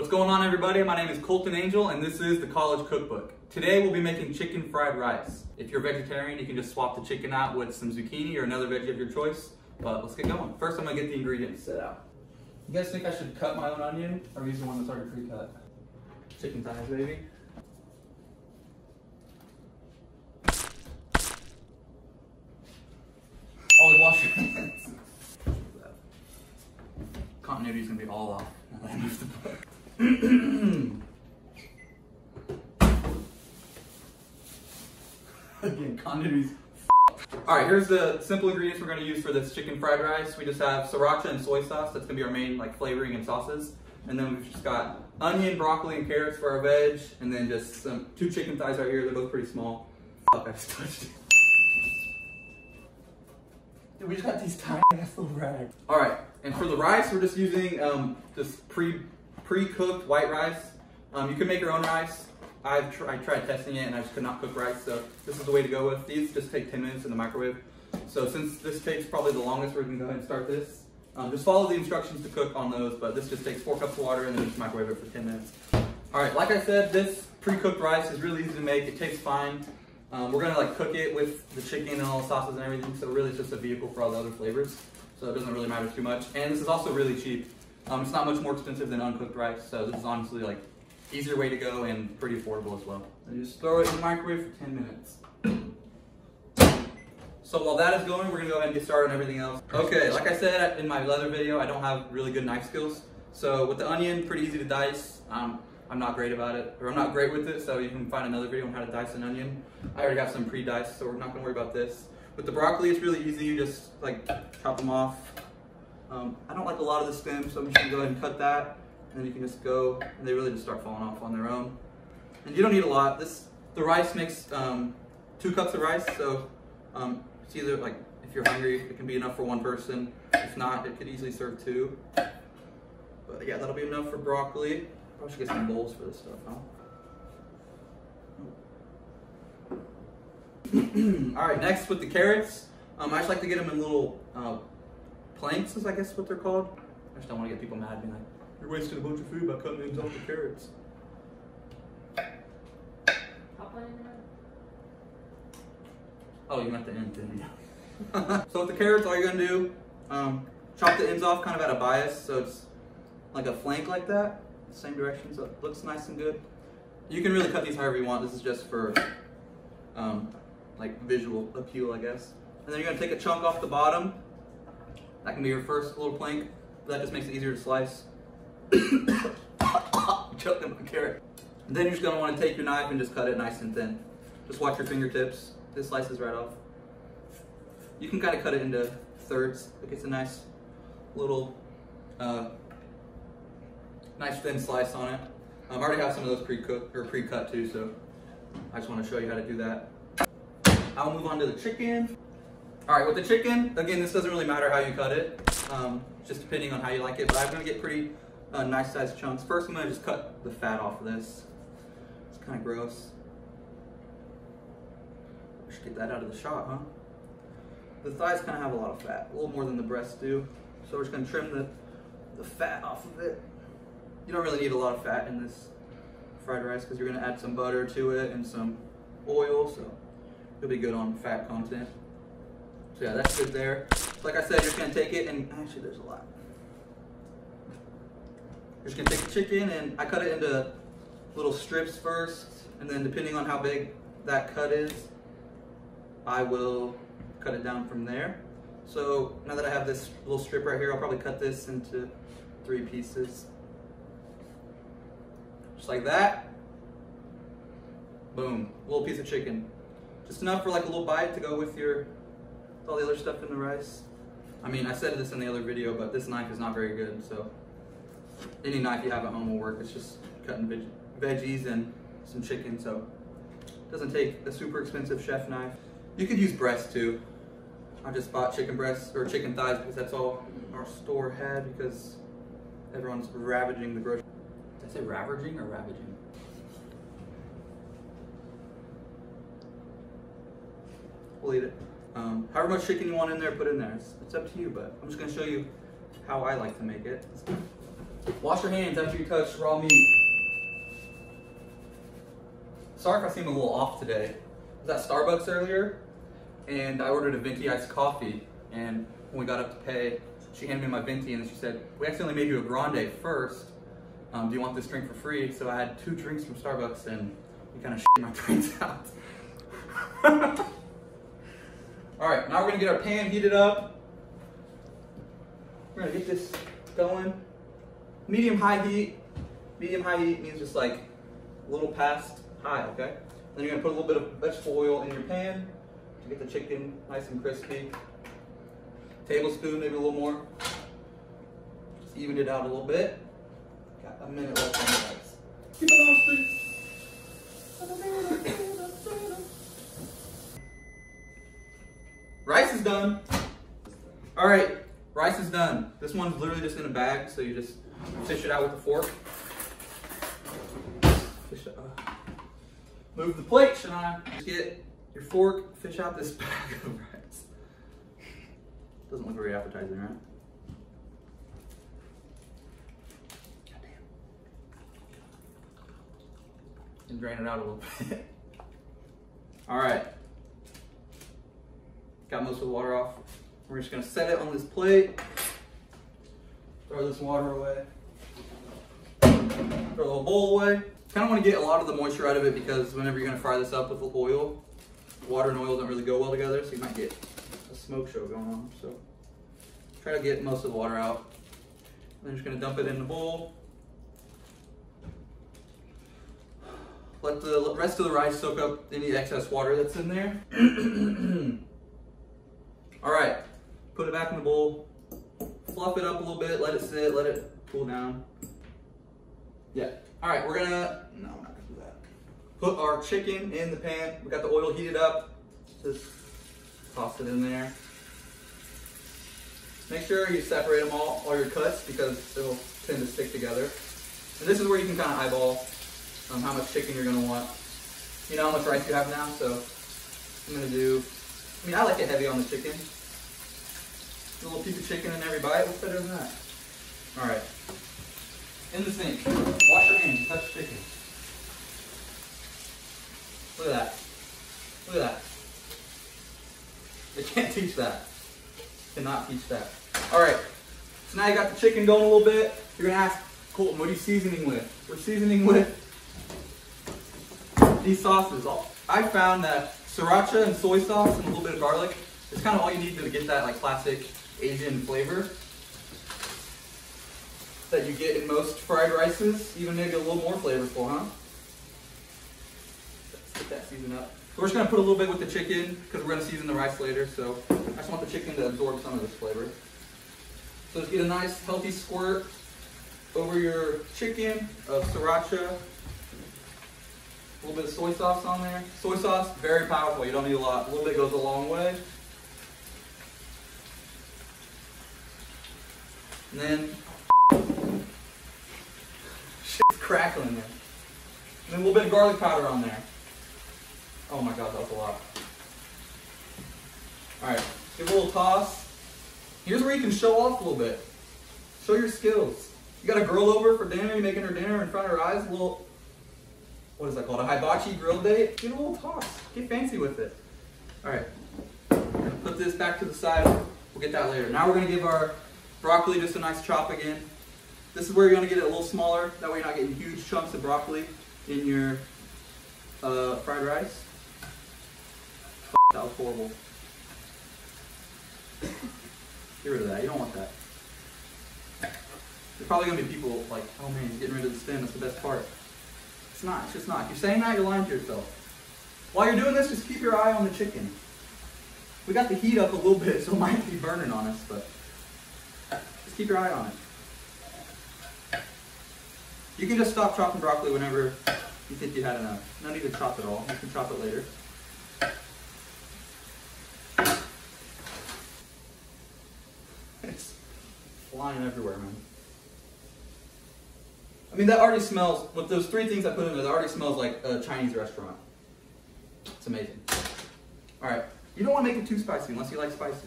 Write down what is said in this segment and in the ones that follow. What's going on, everybody? My name is Colton Angel and this is The College Cookbook. Today we'll be making chicken fried rice. If you're a vegetarian, you can just swap the chicken out with some zucchini or another veggie of your choice, but let's get going. First, I'm gonna get the ingredients set out. You guys think I should cut my own onion or use the one that's already pre-cut? Chicken thighs, baby. Always wash your hands. Continuity's gonna be all off now that I moved the book. Again, continuity's f***ed. Alright, here's the simple ingredients we're going to use for this chicken fried rice. We just have sriracha and soy sauce. That's going to be our main flavoring and sauces. And then we've just got onion, broccoli, and carrots for our veg. And then just some two chicken thighs right here. They're both pretty small. Fuck, I just touched it. Dude, we just got these tiny ass little rags. Alright, and for the rice, we're just using just pre-cooked white rice. You can make your own rice. I tried testing it and I just could not cook rice, so this is the way to go with. These just take 10 minutes in the microwave. So since this takes probably the longest, we're gonna go ahead and start this. Just follow the instructions to cook on those, but this just takes 4 cups of water and then just microwave it for 10 minutes. All right, like I said, this pre-cooked rice is really easy to make. It tastes fine. We're gonna like cook it with the chicken and all the sauces and everything, so really it's just a vehicle for all the other flavors. So it doesn't really matter too much. And this is also really cheap. It's not much more expensive than uncooked rice, so this is honestly like easier way to go and pretty affordable as well. And just throw it in the microwave for 10 minutes. So while that is going, we're gonna go ahead and get started on everything else. Okay, like I said in my other video, I don't have really good knife skills. So with the onion, pretty easy to dice. I'm not great about it, or I'm not great with it, so you can find another video on how to dice an onion. I already got some pre-diced, so we're not gonna worry about this. With the broccoli, it's really easy. You just like chop them off. I don't like a lot of the stems, so I'm just gonna go ahead and cut that. And then you can just go, and they really just start falling off on their own. And you don't need a lot. The rice makes 2 cups of rice, so it's either like, if you're hungry, it can be enough for one person. If not, it could easily serve 2. But yeah, that'll be enough for broccoli. I should get some bowls for this stuff, huh? All right, next with the carrots. I just like to get them in little, planks is I guess what they're called. I just don't want to get people mad at me like, you're wasting a bunch of food by cutting into all the carrots. Oh, you meant the end, didn't you? So with the carrots, all you're gonna do, chop the ends off kind of at a bias, so it's like a flank like that, same direction, so it looks nice and good. You can really cut these however you want. This is just for like visual appeal, I guess. And then you're gonna take a chunk off the bottom. That can be your first little plank. That just makes it easier to slice. Choking on my carrot. And then you're just gonna want to take your knife and just cut it nice and thin. Just watch your fingertips. This slices right off. You can kind of cut it into thirds. It gets a nice little, nice thin slice on it. I already have some of those pre-cooked or pre-cut too, so I just want to show you how to do that. I'll move on to the chicken. All right, with the chicken, again, this doesn't really matter how you cut it, just depending on how you like it, but I'm gonna get pretty nice sized chunks. First, I'm gonna just cut the fat off of this. It's kind of gross. I should get that out of the shot, huh? The thighs kind of have a lot of fat, a little more than the breasts do. So we're just gonna trim the fat off of it. You don't really need a lot of fat in this fried rice because you're gonna add some butter to it and some oil, so you'll be good on fat content. So yeah, that's good there. Like I said, you're just gonna take it and, actually there's a lot. You're just gonna take the chicken and I cut it into little strips first, and then depending on how big that cut is, I will cut it down from there. So now that I have this little strip right here, I'll probably cut this into 3 pieces. Just like that. Boom, little piece of chicken. Just enough for like a little bite to go with your all the other stuff in the rice. I mean, I said this in the other video, but this knife is not very good, so any knife you have at home will work. It's just cutting veggies and some chicken, so it doesn't take a super expensive chef knife. You could use breasts too. I just bought chicken breasts or chicken thighs because that's all our store had because everyone's ravaging the grocery. Did I say ravaging or ravaging? We'll eat it. However much chicken you want in there, put in there. It's up to you, but I'm just gonna show you how I like to make it. Wash your hands after you touch raw meat. Sorry if I seem a little off today. I was at Starbucks earlier, and I ordered a venti iced coffee, and when we got up to pay, she handed me my venti, and then she said, "We accidentally made you a grande first. Do you want this drink for free?" So I had two drinks from Starbucks, and we kind of shit my drinks out. All right, now we're gonna get our pan heated up. We're gonna get this going. Medium-high heat. Medium-high heat means just like a little past high, okay? Then you're gonna put a little bit of vegetable oil in your pan to get the chicken nice and crispy. Tablespoon, maybe a little more. Just evened it out a little bit. Got a minute left on the ice. Keep it on, please. Rice is done. All right, rice is done. This one's literally just in a bag, so you just fish it out with a fork. Fish it out. Move the plate, Shania. Just get your fork, fish out this bag of rice. Doesn't look very appetizing, right? Goddamn. And drain it out a little bit. All right. Got most of the water off. We're just gonna set it on this plate. Throw this water away. Throw the whole bowl away. Kind of want to get a lot of the moisture out of it because whenever you're gonna fry this up with oil, water and oil don't really go well together, so you might get a smoke show going on. So try to get most of the water out. I'm just gonna dump it in the bowl. Let the rest of the rice soak up any excess water that's in there. All right, put it back in the bowl, fluff it up a little bit, let it sit, let it cool down. Yeah, all right, we're not gonna do that. Put our chicken in the pan. We got the oil heated up, just toss it in there. Make sure you separate them all your cuts because it'll tend to stick together. And this is where you can kind of eyeball how much chicken you're gonna want. You know how much rice you have now, so I'm gonna do, I like it heavy on the chicken. A little piece of chicken in every bite. What's better than that? All right. In the sink. Wash your hands. Touch chicken. Look at that. Look at that. They can't teach that. Cannot teach that. All right. So now you got the chicken going a little bit. You're going to ask, Colton, what are you seasoning with? We're seasoning with these sauces. I found that Sriracha and soy sauce and a little bit of garlic. It's kind of all you need to get that like classic Asian flavor that you get in most fried rices, even maybe a little more flavorful, huh? Let's get that seasoned up. So we're just gonna put a little bit with the chicken because we're gonna season the rice later, so I just want the chicken to absorb some of this flavor. So just get a nice healthy squirt over your chicken of Sriracha. A little bit of soy sauce on there. Soy sauce, very powerful. You don't need a lot. A little bit goes a long way. And then, shit's crackling there. And then a little bit of garlic powder on there. Oh my God, that was a lot. All right, give it a little toss. Here's where you can show off a little bit. Show your skills. You got a girl over for dinner. You're making her dinner in front of her eyes. A little. What is that called? A hibachi grill date? Get a little toss. Get fancy with it. All right. We're gonna put this back to the side. We'll get that later. Now we're gonna give our broccoli just a nice chop again. This is where you're gonna get it a little smaller. That way you're not getting huge chunks of broccoli in your fried rice. That was horrible. Get rid of that. You don't want that. There's probably gonna be people like, oh man, getting rid of the stem. That's the best part. It's not, it's just not. If you're saying that, you're lying to yourself. While you're doing this, just keep your eye on the chicken. We got the heat up a little bit, so it might be burning on us, but just keep your eye on it. You can just stop chopping broccoli whenever you think you had enough. No need to chop it all. You can chop it later. It's flying everywhere, man. That already smells, with those three things I put in there, that already smells like a Chinese restaurant. It's amazing. All right, you don't want to make it too spicy unless you like spicy.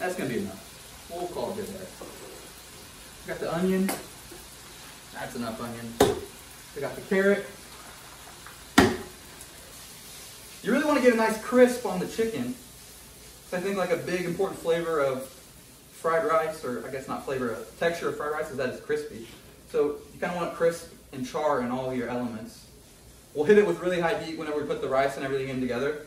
That's gonna be enough. We'll call it good there. Got the onion. That's enough onion. I got the carrot. You really want to get a nice crisp on the chicken. So I think like a big important flavor of fried rice, or I guess not flavor, texture of fried rice is that it's crispy. So you kind of want crisp and char in all your elements. We'll hit it with really high heat whenever we put the rice and everything in together.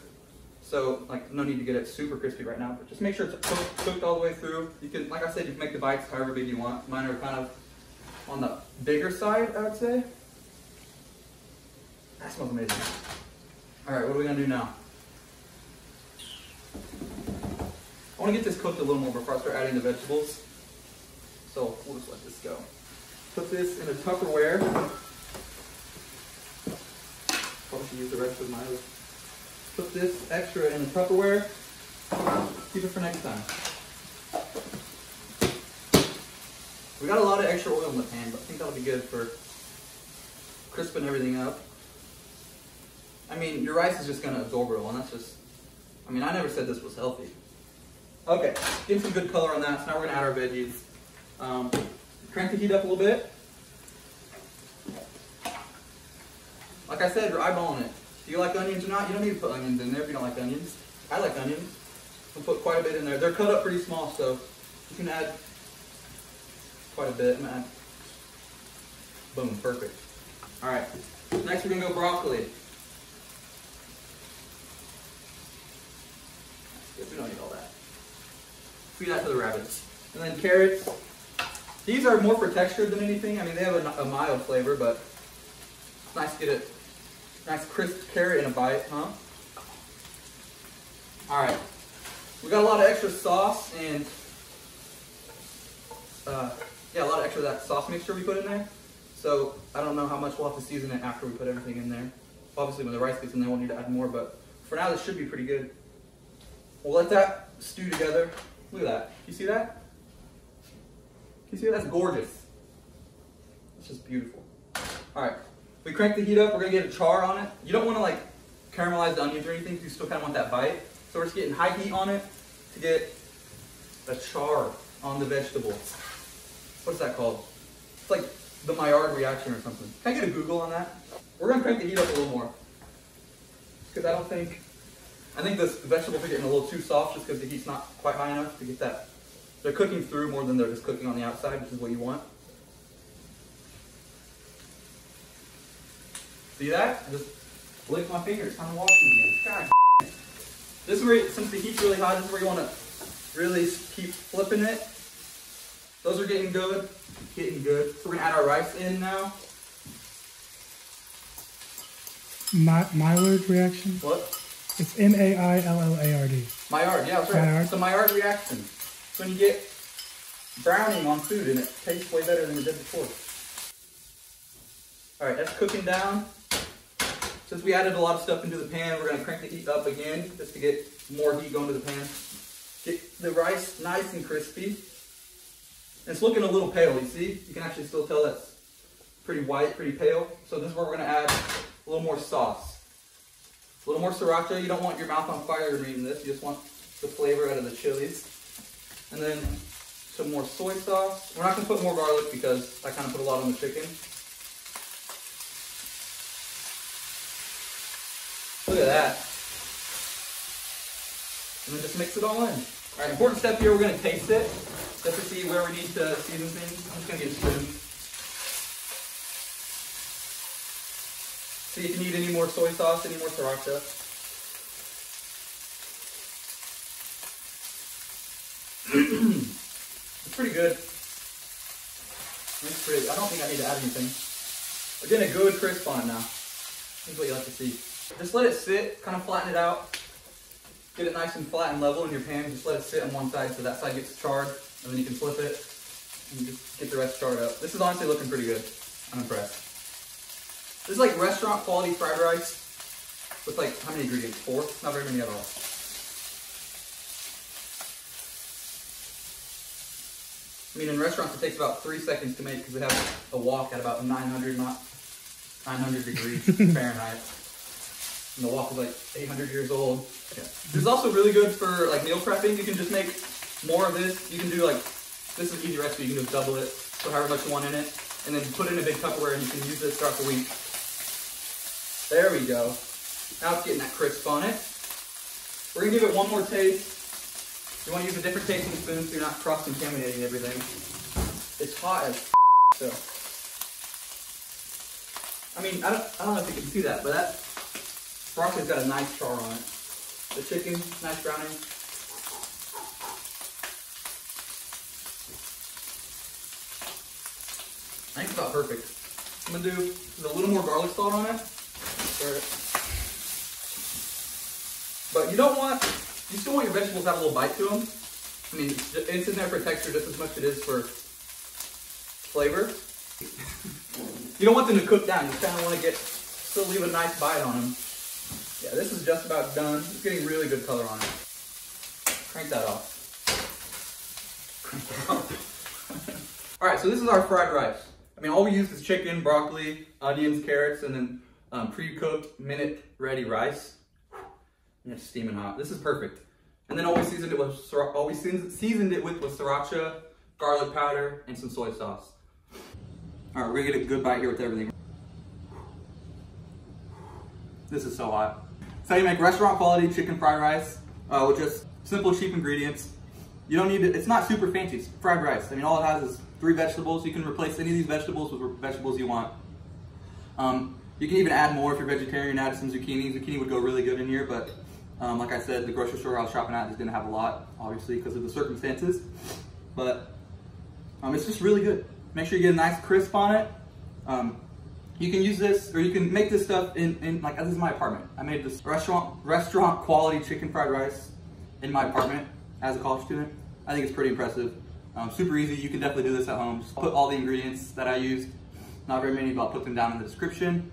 So like no need to get it super crispy right now, but just make sure it's cooked all the way through. You can, like I said, you can make the bites however big you want. Mine are kind of on the bigger side, I would say. That smells amazing. All right, what are we gonna do now? I wanna get this cooked a little more before I start adding the vegetables. So we'll just let this go. Put this in a Tupperware. Probably should use the rest of mine. Put this extra in a Tupperware. Keep it for next time. We got a lot of extra oil in the pan, but I think that'll be good for crisping everything up. I mean, your rice is just gonna absorb it all, and that's just, I mean, I never said this was healthy. Okay, get some good color on that, so now we're gonna add our veggies. Crank the heat up a little bit. Like I said, you're eyeballing it. Do you like onions or not? You don't need to put onions in there if you don't like onions. I like onions. We'll put quite a bit in there. They're cut up pretty small, so you can add quite a bit. Man. Boom, perfect. All right, next we're gonna go broccoli. We don't need all that. Feed that to the rabbits. And then carrots. These are more for texture than anything. I mean, they have a mild flavor, but it's nice to get a nice crisp carrot in a bite, huh? All right. We got a lot of extra sauce and, yeah, a lot of extra of that sauce mixture we put in there. So I don't know how much we'll have to season it after we put everything in there. Obviously, when the rice gets in there, we'll need to add more, but for now, this should be pretty good. We'll let that stew together. Look at that. You see that? You see that? That's gorgeous. It's just beautiful. All right. We crank the heat up. We're going to get a char on it. You don't want to like caramelize the onions or anything. You still kind of want that bite. So we're just getting high heat on it to get a char on the vegetable. What's that called? It's like the Maillard reaction or something. Can I get a Google on that? We're going to crank the heat up a little more because I think the vegetables are getting a little too soft just because the heat's not quite high enough to get that. They're cooking through more than they're just cooking on the outside, which is what you want. See that? I just licked my fingers, kind of washing again. God, this is where, since the heat's really high, this is where you want to really keep flipping it. Those are getting good, getting good. So we're gonna add our rice in now. Maillard reaction? What? It's M-A-I-L-L-A-R-D. Maillard, yeah, that's right. Maillard. It's a Maillard reaction. It's when you get browning on food and it tastes way better than it did before. All right, that's cooking down. Since we added a lot of stuff into the pan, we're gonna crank the heat up again just to get more heat going to the pan. Get the rice nice and crispy. It's looking a little pale, you see? You can actually still tell that's pretty white, pretty pale. So this is where we're gonna add a little more sauce. A little more Sriracha. You don't want your mouth on fire reading this. You just want the flavor out of the chilies. And then some more soy sauce. We're not going to put more garlic because I kind of put a lot on the chicken. Look at that. And then just mix it all in. All right, important step here. We're going to taste it just to see where we need to season things. I'm just going to get a spoon. See if you need any more soy sauce, any more Sriracha. It's pretty good. It's pretty, I don't think I need to add anything. We're getting a good crisp on it now. Here's what you like to see. Just let it sit, kind of flatten it out. Get it nice and flat and level in your pan. Just let it sit on one side so that side gets charred. And then you can flip it and just get the rest charred up. This is honestly looking pretty good. I'm impressed. This is like restaurant quality fried rice with like, how many ingredients? 4? Not very many at all. I mean, in restaurants it takes about 3 seconds to make because they have a wok at about 900 degrees Fahrenheit. And the wok is like 800 years old. Yeah. This is also really good for like meal prepping. You can just make more of this. You can do like, this is an easy recipe, you can just double it, put however much you want in it, and then put it in a big Tupperware and you can use this throughout the week. There we go. Now it's getting that crisp on it. We're gonna give it one more taste. You wanna use a different tasting spoon so you're not cross-contaminating everything. It's hot as so. I mean, I don't know if you can see that, but that broccoli's got a nice char on it. The chicken, nice browning. I think it's about perfect. I'm gonna do a little more garlic salt on it. But you don't want, you still want your vegetables to have a little bite to them. I mean, it's in there for texture just as much as it is for flavor. You don't want them to cook down. You kind of want to still leave a nice bite on them. Yeah, this is just about done. It's getting really good color on it. Crank that off. Crank that off. All right, so this is our fried rice. I mean, all we use is chicken, broccoli, onions, carrots, and then pre-cooked, minute-ready rice. And it's steaming hot. This is perfect. And then all we seasoned it with, was sriracha, garlic powder, and some soy sauce. All right, we're gonna get a good bite here with everything. This is so hot. That's how you make restaurant quality chicken fried rice with just simple, cheap ingredients. You don't need to, it's not super fancy, it's fried rice. I mean, all it has is 3 vegetables. You can replace any of these vegetables with vegetables you want. You can even add more if you're vegetarian, add some zucchini. Zucchini would go really good in here, but like I said, the grocery store I was shopping at just didn't have a lot, obviously, because of the circumstances. But it's just really good. Make sure you get a nice crisp on it. You can use this, or you can make this stuff in like, this is my apartment. I made this restaurant quality chicken fried rice in my apartment as a college student. I think it's pretty impressive. Super easy, you can definitely do this at home. Just put all the ingredients that I used, not very many, but I'll put them down in the description.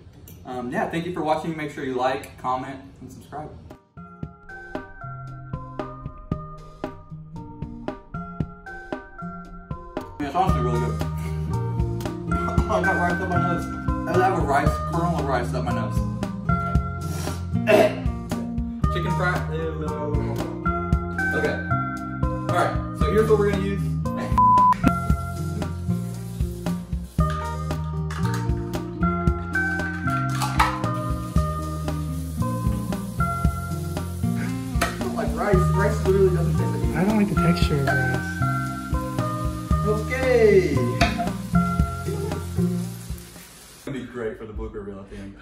Yeah, thank you for watching. Make sure you like, comment, and subscribe. It's honestly really good. I got rice up my nose. I have a kernel of rice up my nose. Chicken fried. Okay. Alright, so here's what we're gonna use. I don't like rice. Rice literally doesn't taste like rice. I don't like the texture of rice. Okay! It's gonna be great for the blooper reel at the end.